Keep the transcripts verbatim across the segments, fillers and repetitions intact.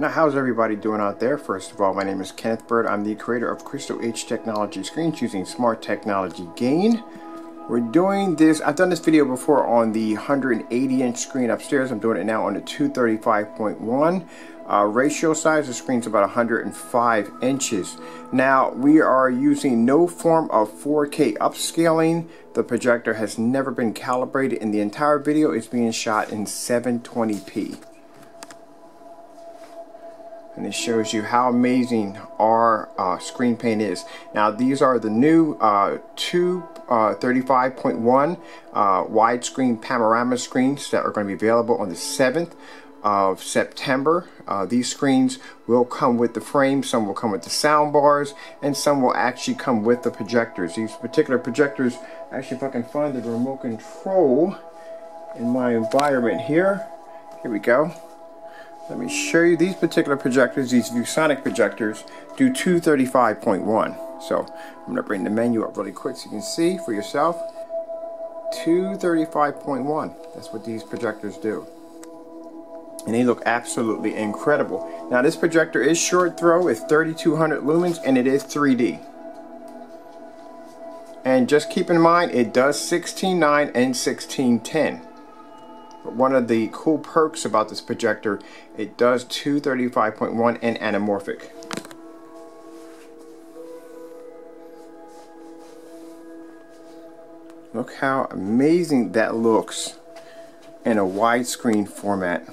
Now, how's everybody doing out there? First of all, my name is Kenneth Bird. I'm the creator of Crystal Edge Technology screens using smart technology gain. We're doing this, I've done this video before on the one hundred eighty inch screen upstairs. I'm doing it now on the two thirty-five point one. Uh, ratio size, the screen's about one hundred five inches. Now, we are using no form of four K upscaling. The projector has never been calibrated, and the entire video is being shot in seven twenty p. And it shows you how amazing our uh, screen pane is. Now, these are the new uh, two thirty-five point one uh, widescreen panorama screens that are going to be available on the seventh of September. Uh, these screens will come with the frame, some will come with the sound bars, and some will actually come with the projectors. These particular projectors, actually, if I can find the remote control in my environment here, here we go. Let me show you these particular projectors. These ViewSonic projectors do two thirty-five point one. So I'm going to bring the menu up really quick so you can see for yourself. two thirty-five point one. That's what these projectors do. And they look absolutely incredible. Now, this projector is short throw. It's thirty-two hundred lumens and it is three D. And just keep in mind, it does sixteen nine and sixteen ten. One of the cool perks about this projector, it does two thirty-five point one and anamorphic. Look how amazing that looks in a widescreen format.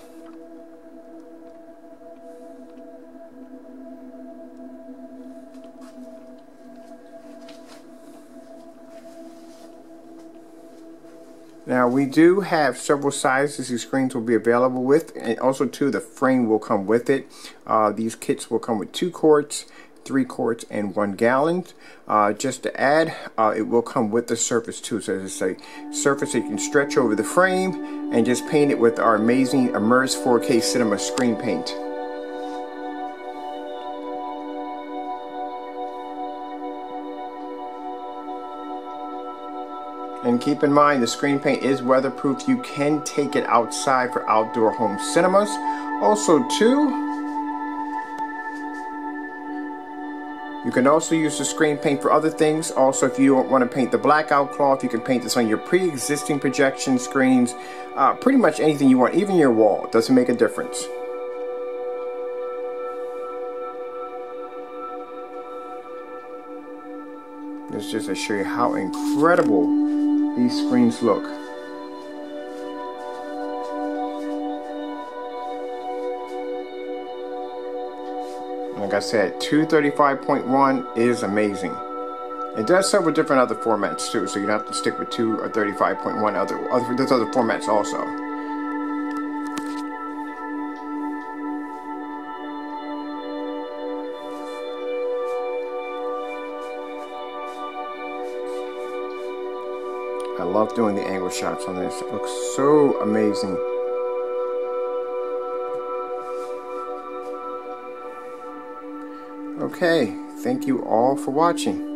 Now, we do have several sizes these screens will be available with, and also too the frame will come with it. Uh, these kits will come with two quarts, three quarts, and one gallon. Uh, just to add, uh, it will come with the surface too, so it's a surface that you can stretch over the frame and just paint it with our amazing Immerse four K Cinema screen paint. And keep in mind, the screen paint is weatherproof. You can take it outside for outdoor home cinemas. Also too, you can also use the screen paint for other things. Also, if you don't want to paint the blackout cloth, you can paint this on your pre-existing projection screens. Uh, pretty much anything you want, even your wall. It doesn't make a difference. It's just to show you how incredible these screens look. Like I said, two thirty-five point one is amazing. It does several different other formats too, so you don't have to stick with two or thirty-five point one. Other, other, there's other formats also. I love doing the angle shots on this. It looks so amazing. Okay, thank you all for watching.